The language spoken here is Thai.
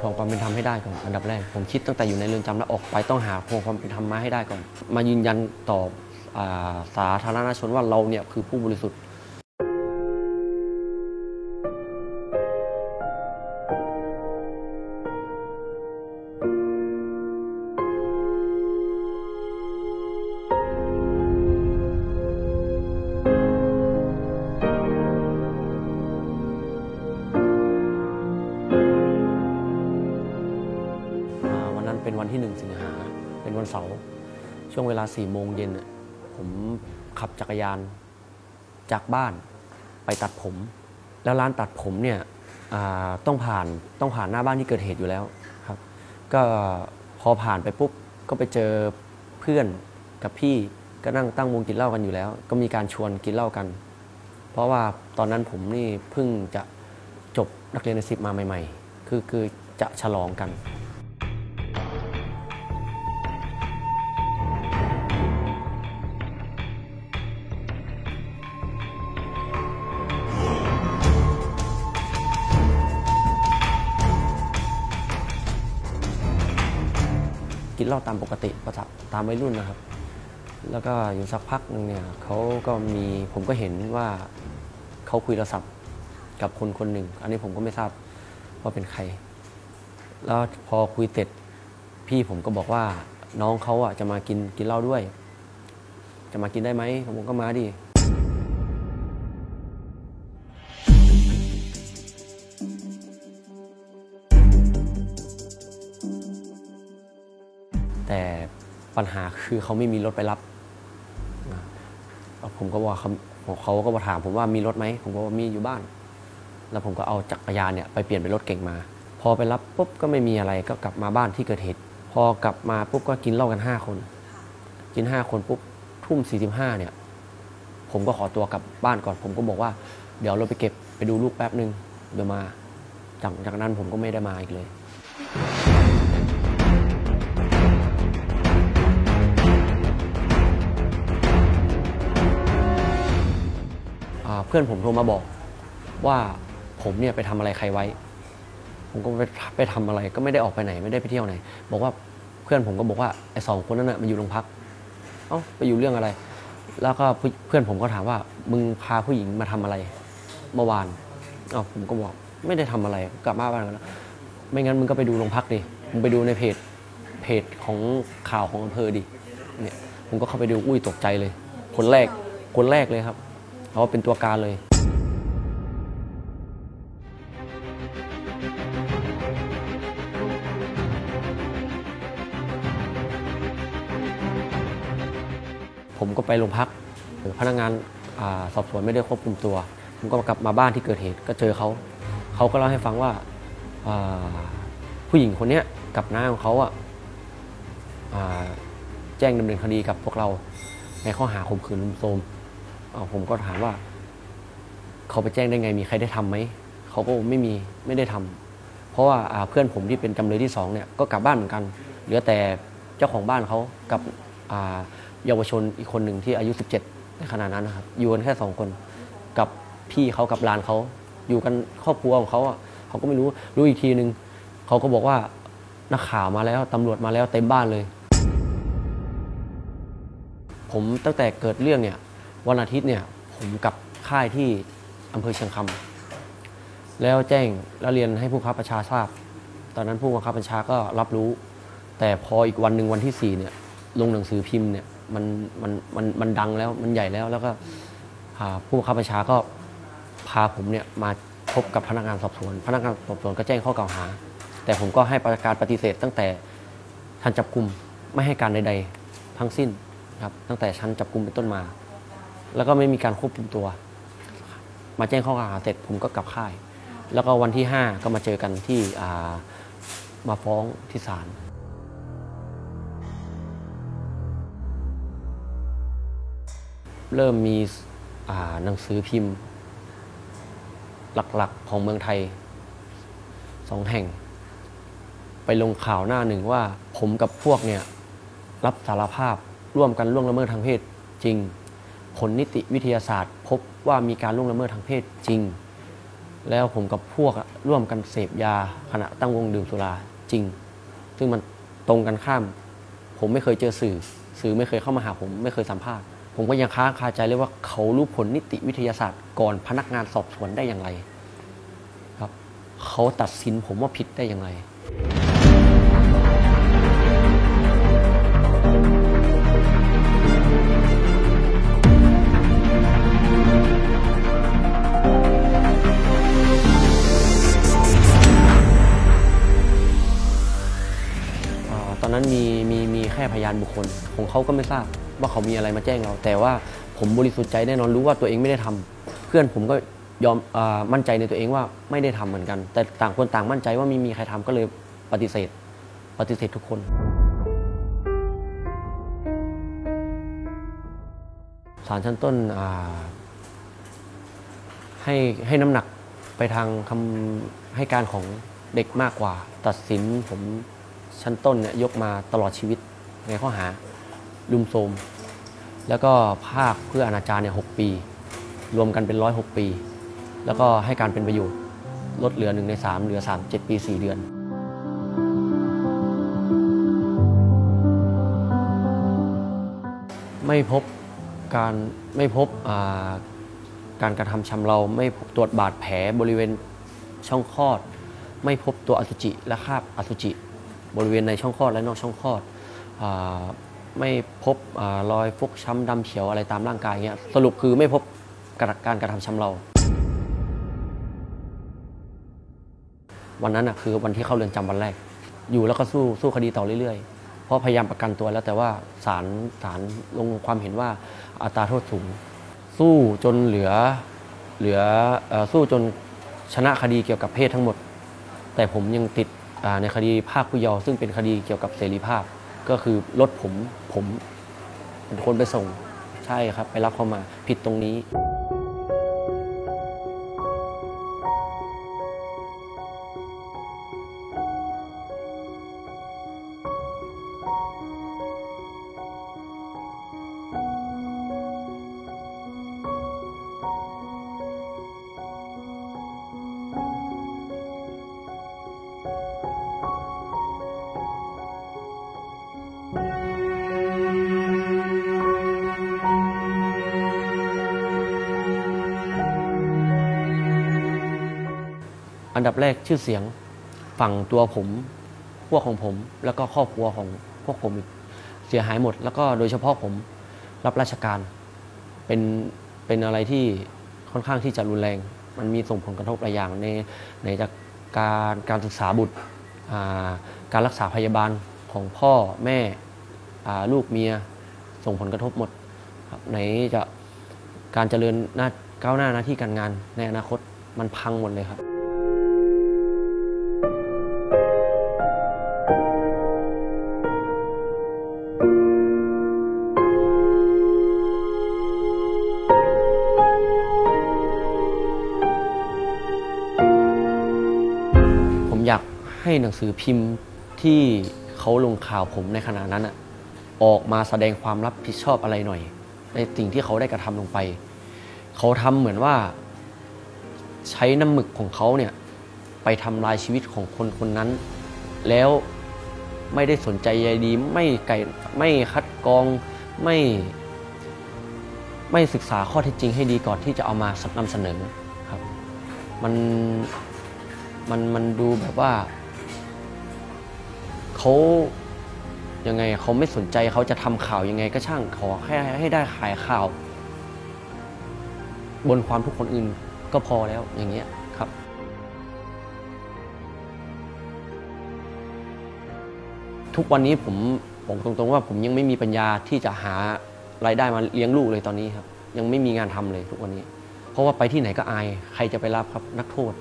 ทวงความเป็นธรรมให้ได้ก่อนอันดับแรกผมคิดตั้งแต่อยู่ในเรือนจำแล้วออกไปต้องหาทวงความเป็นธรรมมาให้ได้ก่อนมายืนยันต่อสาธารณชนว่าเราเนี่ยคือผู้บริสุทธิ์เป็นวันที่1 สิงหาเป็นวันเสาร์ช่วงเวลา4 โมงเย็นผมขับจักรยานจากบ้านไปตัดผมแล้วร้านตัดผมเนี่ยต้องผ่านหน้าบ้านที่เกิดเหตุอยู่แล้วครับก็พอผ่านไปปุ๊บก็ไปเจอเพื่อนกับพี่ก็นั่งตั้งวงกินเหล้ากันอยู่แล้วก็มีการชวนกินเหล้ากันเพราะว่าตอนนั้นผมนี่เพิ่งจะจบนักเรียนใน10มาใหม่ๆคือจะฉลองกันกินเหล้าตามปกติประจับตามวัยรุ่นนะครับแล้วก็อยู่สักพักนึงเนี่ยเขาก็มีผมก็เห็นว่าเขาคุยโทรศัพท์กับคนคนหนึ่งอันนี้ผมก็ไม่ทราบว่าเป็นใครแล้วพอคุยเสร็จพี่ผมก็บอกว่าน้องเขาจะมากินเหล้าด้วยจะมากินได้ไหมผมก็มาดิแต่ปัญหาคือเขาไม่มีรถไปรับผมก็ว่าเขาก็มาถามผมว่ามีรถไหมผมก็ว่ามีอยู่บ้านแล้วผมก็เอาจักรยานเนี่ยไปเปลี่ยนเป็นรถเก่งมาพอไปรับปุ๊บก็ไม่มีอะไรก็กลับมาบ้านที่เกิดเหตุพอกลับมาปุ๊บก็กินเหล้ากัน5 คนกิน5 คนปุ๊บทุ่ม 45เนี่ยผมก็ขอตัวกลับบ้านก่อนผมก็บอกว่าเดี๋ยวเราไปเก็บไปดูลูกแป๊บนึงเดี๋ยวมาจากนั้นผมก็ไม่ได้มาอีกเลยเพื่อนผมโทรมาบอกว่าผมเนี่ยไปทำอะไรใครไว้ผมก็ไปทำอะไรก็ไม่ได้ออกไปไหนไม่ได้ไปเที่ยวไหนบอกว่าเพื่อนผมก็บอกว่าไอ้2 คนนั้นน่ะมันอยู่โรงพักเอ้าไปอยู่เรื่องอะไรแล้วก็เพื่อนผมก็ถามว่ามึงพาผู้หญิงมาทำอะไรเมื่อวานเอ้าผมก็บอกไม่ได้ทำอะไรกลับมาบ้านแล้วไม่งั้นมึงก็ไปดูโรงพักดิมึงไปดูในเพจของข่าวของอำเภอดิเนี่ยผมก็เข้าไปดูอุ้ยตกใจเลยคนแรกเลยครับเขาเป็นตัวการเลยผมก็ไปโรงพักพนักงานสอบสวนไม่ได้ควบคุมตัวผมก็กลับมาบ้านที่เกิดเหตุก็เจอเขาก็เล่าให้ฟังว่าผู้หญิงคนนี้กับน้าของเขาแจ้งดำเนินคดีกับพวกเราในข้อหาข่มขืนรุมโทรมผมก็ถามว่าเขาไปแจ้งได้ไงมีใครได้ทำไหมเขาก็ไม่ได้ทำเพราะว่าเพื่อนผมที่เป็นจำเลยที่2เนี่ยก็กลับบ้านเหมือนกันเหลือแต่เจ้าของบ้านเขากับเยาวชนอีกคนหนึ่งที่อายุ17ในขณะนั้นนะครับอยู่กันแค่2 คนกับพี่เขากับหลานเขาอยู่กันครอบครัวของเขาเขาก็ไม่รู้อีกทีนึงเขาก็บอกว่านักข่าวมาแล้วตำรวจมาแล้วเต็มบ้านเลยผมตั้งแต่เกิดเรื่องเนี่ยวันอาทิตย์เนี่ยผมกับค่ายที่อำเภอเชียงคำแล้วแจ้งแล้วเรียนให้ผู้บังคับบัญชาทราบตอนนั้นผู้บังคับบัญชาก็รับรู้แต่พออีกวันหนึ่งวันที่4เนี่ยลงหนังสือพิมพ์เนี่ยมันดังแล้วมันใหญ่แล้วก็ผู้บังคับบัญชาก็พาผมเนี่ยมาพบกับพนักงานสอบสวนพนักงานสอบสวนก็แจ้งข้อกล่าวหาแต่ผมก็ให้การปฏิเสธตั้งแต่ชั้นจับกุมไม่ให้การใดๆทั้งสิ้นครับตั้งแต่ชั้นจับกุมเป็นต้นมาแล้วก็ไม่มีการควบคุมตัวมาแจ้งข้อกล่าวหาเสร็จผมก็กลับค่ายแล้วก็วันที่5ก็มาเจอกันที่มาฟ้องที่ศาลเริ่มมีหนังสือพิมพ์หลักๆของเมืองไทย2 แห่งไปลงข่าวหน้าหนึ่งว่าผมกับพวกเนี่ยรับสารภาพร่วมกันล่วงละเมิดทางเพศจริงผลนิติวิทยาศาสตร์พบว่ามีการล่วงละเมิดทางเพศจริง แล้วผมกับพวกร่วมกันเสพยาขณะตั้งวงดื่มสุราจริงซึ่งมันตรงกันข้ามผมไม่เคยเจอสื่อไม่เคยเข้ามาหาผมไม่เคยสัมภาษณ์ผมก็ยังค้างคาใจเลยว่าเขารู้ผลนิติวิทยาศาสตร์ก่อนพนักงานสอบสวนได้อย่างไรครับเขาตัดสินผมว่าผิดได้อย่างไรตอนนั้นมีแค่พยานบุคคลของเขาก็ไม่ทราบว่าเขามีอะไรมาแจ้งเราแต่ว่าผมบริสุทธิ์ใจแน่นอนรู้ว่าตัวเองไม่ได้ทำเพื่อนผมก็ยอมมั่นใจในตัวเองว่าไม่ได้ทำเหมือนกันแต่ต่างคนต่างมั่นใจว่าไม่มีใครทำก็เลยปฏิเสธทุกคนศาลชั้นต้นให้น้ำหนักไปทางคำให้การของเด็กมากกว่าตัดสินผมชั้นต้นเนี่ยยกมาตลอดชีวิตในข้อหารุมโทรมแล้วก็ภาคเพื่ออนาจารเนี่ย6ปีรวมกันเป็น106ปีแล้วก็ให้การเป็นประโยชน์ลดเหลือ1/3เหลือ37ปี4เดือนไม่พบการกระทำชำเราไม่พบตรวจบาดแผลบริเวณช่องคลอดไม่พบตัวอสุจิและคราบอสุจิบริเวณในช่องคลอดและนอกช่องคลอดไม่พบรอยฟกช้ำดำเขียวอะไรตามร่างกายเงี้ยสรุปคือไม่พบการกระทำชำเราวันนั้นคือวันที่เข้าเรือนจำวันแรกอยู่แล้วก็สู้คดีต่อเรื่อยๆเพราะพยายามประกันตัวแล้วแต่ว่าศาลลงความเห็นว่าอัตราโทษสูงสู้จนชนะคดีเกี่ยวกับเพศทั้งหมดแต่ผมยังติดในคดีภาคผู้เยาว์ซึ่งเป็นคดีเกี่ยวกับเสรีภาพก็คือรถผมเป็นคนไปส่งใช่ครับไปรับเขามาผิดตรงนี้อันดับแรกชื่อเสียงฝั่งตัวผมพวกของผมแล้วก็ครอบครัวของพวกผมเสียหายหมดแล้วก็โดยเฉพาะผมรับราชการเป็นอะไรที่ค่อนข้างที่จะรุนแรงมันมีส่งผลกระทบหลายอย่างในจากการศึกษาบุตรการรักษาพยาบาลของพ่อแม่ลูกเมียส่งผลกระทบหมดไหนจะการเจริญก้าวหน้าหน้าที่การงานในอนาคตมันพังหมดเลยครับให้หนังสือพิมพ์ที่เขาลงข่าวผมในขณะนั้นออกมาแสดงความรับผิดชอบอะไรหน่อยในสิ่งที่เขาได้กระทำลงไปเขาทำเหมือนว่าใช้น้ำหมึกของเขาเนี่ยไปทำลายชีวิตของคนคนนั้นแล้วไม่ได้สนใจใยดีไม่คัดกรองไม่ศึกษาข้อเท็จจริงให้ดีก่อนที่จะเอามานำเสนอครับมันดูแบบว่าเขายังไงเขาไม่สนใจเขาจะทำข่าวยังไงก็ช่างขอแค่ให้ได้ขายข่าวบนความทุกข์คนอื่นก็พอแล้วอย่างเงี้ยครับทุกวันนี้ผมบอกตรงๆว่าผมยังไม่มีปัญญาที่จะหารายได้มาเลี้ยงลูกเลยตอนนี้ครับยังไม่มีงานทำเลยทุกวันนี้เพราะว่าไปที่ไหนก็อายใครจะไปรับครับนักโทษ